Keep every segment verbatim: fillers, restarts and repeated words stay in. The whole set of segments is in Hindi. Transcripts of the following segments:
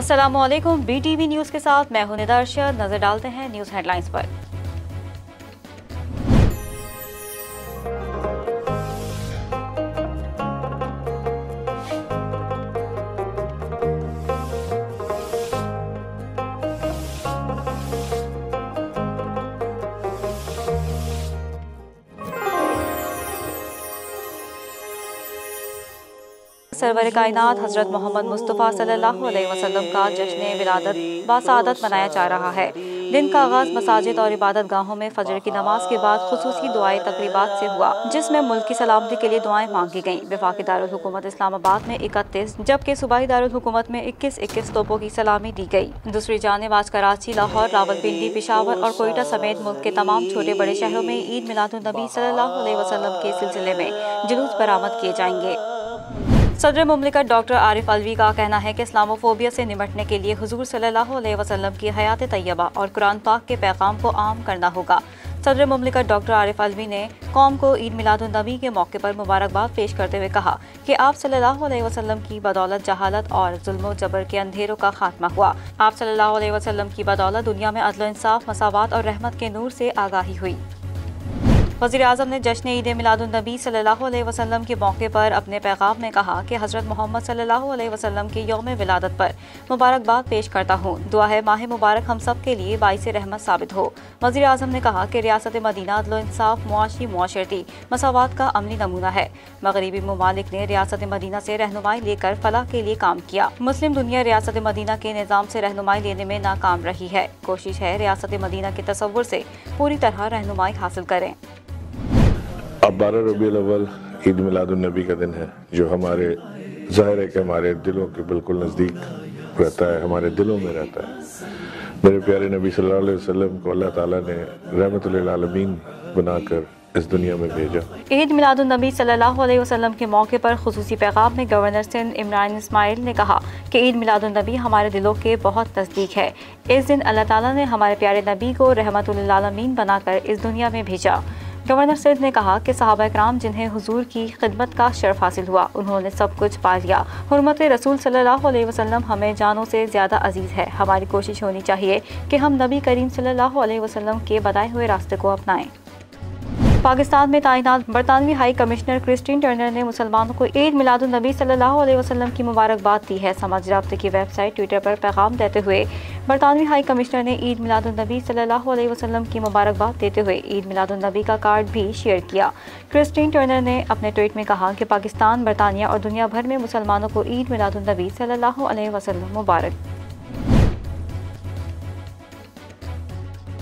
अस्सलामुअलैकुम, बीटीवी न्यूज़ के साथ मैं हूं निदा अर्शद। नजर डालते हैं न्यूज़ हेडलाइंस पर। सरवर कायनात हज़रत मोहम्मद मुस्तफ़ा सल्लल्लाहु अलैहि वसल्लम का जश्न विलादत बासादत मनाया जा रहा है। दिन का आगाज़ मसाजिद और इबादत गाहों में फजर की नमाज के बाद खुसूसी दुआई तकरीबात से हुआ, जिसमें मुल्क की सलामती के लिए दुआएं मांगी गईं। वफाकी दारुल हुकूमत इस्लामाबाद में इकतीस जबकि सूबाई दारुल हुकूमत में इक्कीस इक्कीस तोपों की सलामी दी गई। दूसरी जानब आज कराची, लाहौर, रावलपिंडी, पिशावर और कोयटा समेत मुल्क के तमाम छोटे बड़े शहरों में ईद मिलादुन्नबी सल्लल्लाहु अलैहि वसल्लम के सिलसिले में जुलूस बरामद किए जाएंगे। सदर मुमलिकत डॉक्टर आरिफ अलवी का कहना है कि इस्लामोफोबिया से निपटने के लिए हुजूर सल्लल्लाहु अलैहि वसल्लम की हयात तैयबा और कुरान पाक के पैगाम को आम करना होगा। सदर मुमलिकत डॉक्टर आरिफ अलवी ने कौम को ईद मिलादुन्नबी के मौके पर मुबारकबाद पेश करते हुए कहा कि आप सल्लल्लाहु अलैहि वसल्लम की बदौलत जहालत और जुल्म जबर के अंधेरों का खात्मा हुआ। आप सल्लल्लाहु अलैहि वसल्लम की बदौलत दुनिया में अदल इंसाफ, मसावात और रहमत के नूर से आगाही हुई। वज़ीर आज़म ने जश्न ईद मिलादुन्नबी सल्लल्लाहु अलैहि वसल्लम के मौके पर अपने पैगाम में कहा कि हज़रत मोहम्मद सल्लल्लाहु अलैहि वसल्लम के यौम विलादत पर मुबारकबाद पेश करता हूँ। दुआ है माह मुबारक हम सब के लिए बाइस रहमत साबित हो। वज़ीर आज़म ने कहा कि रियासत मदीना अदल इंसाफ, मुआशी, मुआशरती मसावात का अमली नमूना है। मगरिबी ममालिक ने रियासत मदीना से रहनुमाई लेकर फलाह के लिए काम किया। मुस्लिम दुनिया रियासत मदीना के निज़ाम से रहनुमाई लेने में नाकाम रही है। कोशिश है रियासत मदीना के तसव्वुर से पूरी तरह रहनुमाई हासिल करें। अब बारह रबीउल अव्वल ईद मिलादुन्नबी का दिन है, जो हमारे ज़ाहिर है कि हमारे दिलों के बिल्कुल नज़दीक रहता है, हमारे दिलों में रहता है। मेरे प्यारे नबी सल्लल्लाहु अलैहि वसल्लम को अल्लाह ताला ने रहमतुल लिल आलमीन बनाकर इस दुनिया में भेजा। ईद मिलादुन्नबी सल्लल्लाहु अलैहि वसल्लम के मौके पर खुसूसी पैगाम में गवर्नर सिंध इमरान इस्माइल ने कहा कि ईद मिलादुन्नबी हमारे दिलों के बहुत नज़दीक है। इस दिन अल्लाह ताला ने हमारे प्यारे नबी को रहमतुल लिल आलमीन बनाकर इस दुनिया में भेजा। गवर्नर सिंध ने कहा कि सहाबा कराम जिन्हें हुजूर की खिदमत का शर्फ हासिल हुआ, उन्होंने सब कुछ पा लिया। हुर्मत रसूल सल्लल्लाहु अलैहि वसल्लम हमें जानों से ज़्यादा अजीज़ है। हमारी कोशिश होनी चाहिए कि हम नबी करीम सल्लल्लाहु अलैहि वसल्लम के बताए हुए रास्ते को अपनाएं। पाकिस्तान में तैनात बरतानवी हाई कमिश्नर क्रिस्टीन टर्नर ने मुसलमानों को ईद मिलादुन्नबी सल्लल्लाहु अलैहि वसल्लम की मुबारकबाद दी है। समाज राब्ते की वेबसाइट ट्विटर पर पैगाम देते हुए बरतानवी हाई कमिश्नर ने ईद मिलादुन्नबी सल्लल्लाहु अलैहि वसल्लम की मुबारकबाद देते हुए ईद मिलादुन्नबी का कार्ड भी शेयर किया। क्रिस्टीन टर्नर ने अपने ट्वीट में कहा कि पाकिस्तान, बरतानिया और दुनिया भर में मुसलमानों को ईद मिलादुन्नबी सल्लल्लाहु अलैहि वसल्लम मुबारक।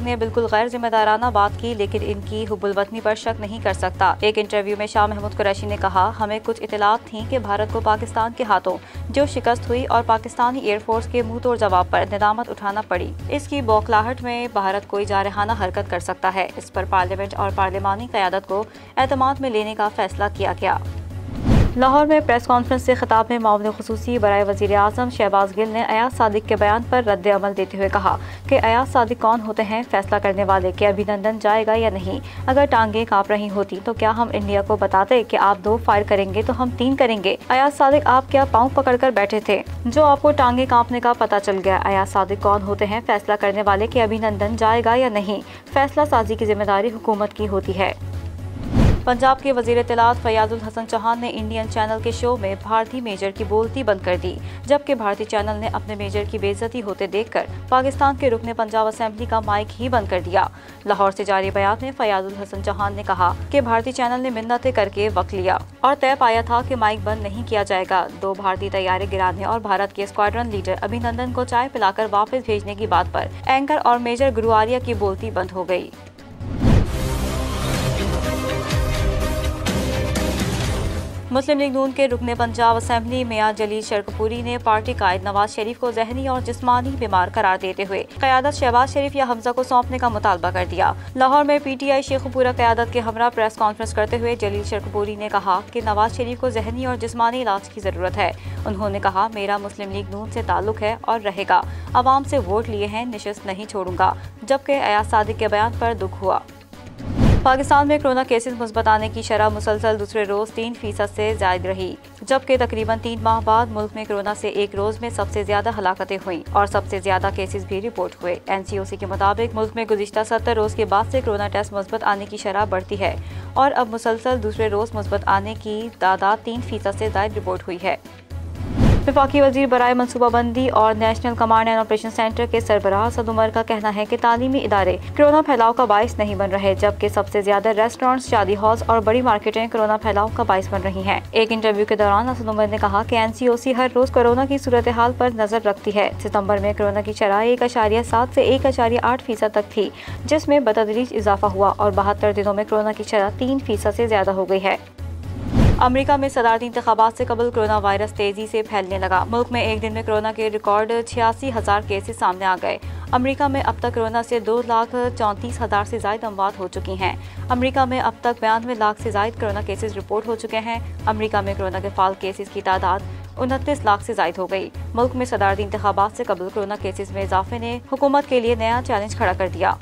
ने बिल्कुल गैर जिम्मेदाराना बात की, लेकिन इनकी हुबुलवतनी पर शक नहीं कर सकता। एक इंटरव्यू में शाह महमूद कुरैशी ने कहा, हमें कुछ इतलात थी कि भारत को पाकिस्तान के हाथों जो शिकस्त हुई और पाकिस्तानी एयरफोर्स के मुंह तोड़ जवाब पर निदामत उठाना पड़ी, इसकी बौखलाहट में भारत कोई जारहाना हरकत कर सकता है। इस पर पार्लियामेंट और पार्लियामानी क़यादत को एतमाद में लेने का फैसला किया गया। लाहौर में प्रेस कॉन्फ्रेंस से खिताब में मामले खुसूसी बराए वज़ीर आज़म शहबाज गिल ने अयाज सादिक के बयान पर रद्द अमल देते हुए कहा कि अयाज सादिक कौन होते हैं फैसला करने वाले कि अभिनंदन जाएगा या नहीं। अगर टांगें काँप रही होती तो क्या हम इंडिया को बताते कि आप दो फायर करेंगे तो हम तीन करेंगे। अयाज सादिक, आप क्या पाँव पकड़ कर बैठे थे जो आपको टांगें काँपने का पता चल गया। अयाज सादिक कौन होते हैं फैसला करने वाले कि अभिनंदन जाएगा या नहीं। फैसला साजी की जिम्मेदारी हुकूमत की होती है। पंजाब के वजीर इत्तलात फैयाजुल हसन चौहान ने इंडियन चैनल के शो में भारतीय मेजर की बोलती बंद कर दी, जबकि भारतीय चैनल ने अपने मेजर की बेइज्जती होते देखकर पाकिस्तान के रुकने पंजाब असेंबली का माइक ही बंद कर दिया। लाहौर से जारी बयान में फैयाजुल हसन चौहान ने कहा कि भारतीय चैनल ने मिन्नतें करके वक्त लिया और तय पाया था कि माइक बंद नहीं किया जाएगा। दो भारतीय तैयारे गिराने और भारत के स्क्वाड्रन लीडर अभिनंदन को चाय पिलाकर वापस भेजने की बात पर एंकर और मेजर गुरुआरिया की बोलती बंद हो गयी। मुस्लिम लीग नून के रुकने पंजाब असेंबली मियां जलील शर्कपुरी ने पार्टी कायद नवाज शरीफ को जहनी और जिस्मानी बीमार करार देते हुए क़यादत शहबाज शरीफ या हमजा को सौंपने का मुतालबा कर दिया। लाहौर में पीटीआई शेखपुरा क़यादत के हमरा प्रेस कॉन्फ्रेंस करते हुए जलील शर्कपुरी ने कहा कि नवाज शरीफ को जहनी और जिस्मानी इलाज की जरूरत है। उन्होंने कहा, मेरा मुस्लिम लीग नून से ताल्लुक है और रहेगा। आवाम से वोट लिए हैं, नशस्त नहीं छोड़ूंगा। जबकि अयाज सादिक के बयान पर दुख हुआ। पाकिस्तान में कोरोना केसेस मुस्बत आने की शरह मुसलसल दूसरे रोज़ तीन फीसद से ज्यादा रही, जबकि तकरीबन तीन माह बाद मुल्क में कोरोना से एक रोज़ में सबसे ज्यादा हलाकतें हुई और सबसे ज्यादा केसेस भी रिपोर्ट हुए। एन सी ओ सी के मुताबिक मुल्क में गुज़िश्ता सत्तर रोज़ के बाद से कोरोना टेस्ट मुस्बत आने की शरह बढ़ती है और अब मुसलसल दूसरे रोज़ मुस्बत आने की तादाद तीन फीसद से ज्यादा रिपोर्ट हुई है। वफाकी वजीर बराए मनसूबाबंदी और national command and operation centre के सरबराह असद उमर का कहना है कि तालीमी इदारे कोरोना फैलाव का बायस नहीं बन रहे, जबकि सबसे ज्यादा रेस्टोरेंट्स, शादी हॉल्स और बड़ी मार्केटें कोरोना फैलाव का बायस बन रही हैं। एक इंटरव्यू के दौरान असद उमर ने कहा कि एन सी ओ सी हर रोज कोरोना की सूरत हाल पर नजर रखती है। सितम्बर में कोरोना की शरह एक अशारिया सात से एक अशारिया आठ फीसद तक थी, जिसमें बतदरीज इजाफा हुआ और बहत्तर दिनों में कोरोना की शरह तीन फीसद से ज्यादा हो गई है। अमेरिका में सदारती इंतखाबात से कबल कोरोना वायरस तेजी से फैलने लगा। मुल्क में एक दिन में कोरोना के रिकॉर्ड छियासी हज़ार केसेस सामने आ गए। अमेरिका में अब तक कोरोना से दो लाख चौंतीस हज़ार से ज़्यादा अमवात हो चुकी हैं। अमेरिका में अब तक बयानवे लाख से ज़्यादा कोरोना केसेस रिपोर्ट हो चुके हैं। अमेरिका में कोरोना के फाल केसेस की तादाद उनतीस लाख से ज़्यादा हो गई। मुल्क में सदारती इंतखाबात से कबल कोरोना केसेस में इजाफे ने हुकूमत के लिए नया चैलेंज खड़ा कर दिया।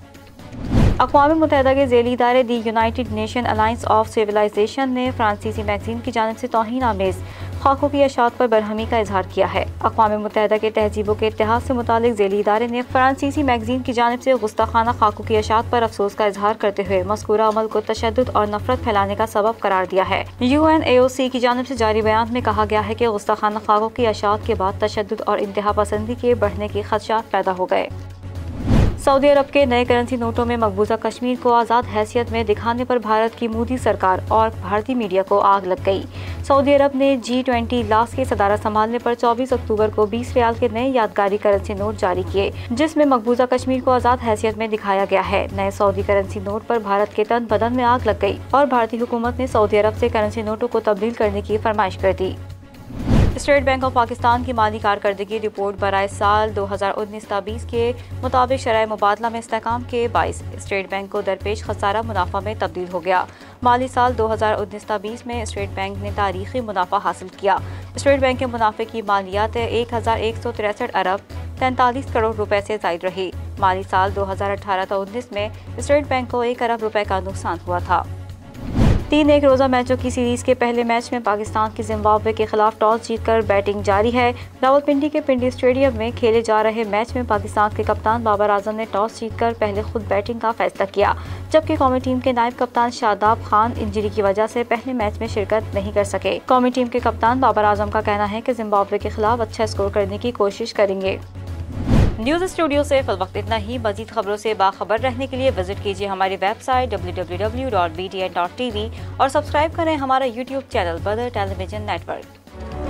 अक़वाम मुत्तहिदा के ज़ेली इदारे the United Nation Alliance of civilisation ने फ्रांसीसी मैगज़ीन की जानिब से तौहीन आमेज़ खाकों की अशात पर बरहमी का इजहार किया है। अक़वाम मुत्तहिदा के तहजीबों के इतिहाद से मुतालिक ज़ेली इदारे ने फ्रांसीसी मैगज़ीन की जानिब से गुस्ताखाना खाकों की अशात पर अफसोस का इजहार करते हुए मज़कूरा अमल को तशद्दुद और नफरत फैलाने का सबब करार दिया है। यू एन ए ओ सी की जानिब से जारी बयान में कहा गया है कि गुस्ताखाना खाकों की अशात के बाद तशद्दुद और इंतहा पसंदी के बढ़ने के खदशात पैदा हो गए। सऊदी अरब के नए करेंसी नोटों में मकबूजा कश्मीर को आज़ाद हैसियत में दिखाने पर भारत की मोदी सरकार और भारतीय मीडिया को आग लग गई। सऊदी अरब ने जी ट्वेंटी इजलास की सदारत संभालने पर चौबीस अक्टूबर को बीस रियाल के नए यादगारी करेंसी नोट जारी किए, जिसमें मकबूजा कश्मीर को आज़ाद हैसियत में दिखाया गया है। नए सऊदी करेंसी नोट पर भारत के तन बदन में आग लग गई और भारतीय हुकूमत ने सऊदी अरब से करेंसी नोटों को तब्दील करने की फरमाइश कर दी। स्टेट बैंक ऑफ पाकिस्तान की माली कारकर्दगी रिपोर्ट बराए साल दो हज़ार उन्नीस बीस के मुताबिक शरह मुबादला में इस्तेहकाम के बाईस स्टेट बैंक को दरपेश खसारा मुनाफा में तब्दील हो गया। माली साल दो हज़ार उन्नीस बीस में स्टेट बैंक ने तारीखी मुनाफा हासिल किया। स्टेट बैंक के मुनाफे की मालियात एक हज़ार एक सौ तिरसठ अरब तैंतालीस करोड़ रुपए से ज़ायद रही। माली साल दो हज़ार अठारह तो उन्नीस में स्टेट बैंक को एक अरब रुपए का नुकसान हुआ था। तीन एक रोज़ा मैचों की सीरीज़ के पहले मैच में पाकिस्तान की जिम्बाब्वे के खिलाफ टॉस जीतकर बैटिंग जारी है। रावलपिंडी के पिंडी स्टेडियम में खेले जा रहे मैच में पाकिस्तान के कप्तान बाबर आजम ने टॉस जीतकर पहले खुद बैटिंग का फैसला किया, जबकि कौमी टीम के नायब कप्तान शादाब खान इंजरी की वजह से पहले मैच में शिरकत नहीं कर सके। कौमी टीम के कप्तान बाबर आजम का कहना है कि जिम्बाब्वे के खिलाफ अच्छा स्कोर करने की कोशिश करेंगे। न्यूज़ स्टूडियो से फिल वक्त इतना ही। मजीद खबरों से बाखबर रहने के लिए विजिट कीजिए हमारी website W W W dot B T N dot T V और सब्सक्राइब करें हमारा YouTube channel Badar television network.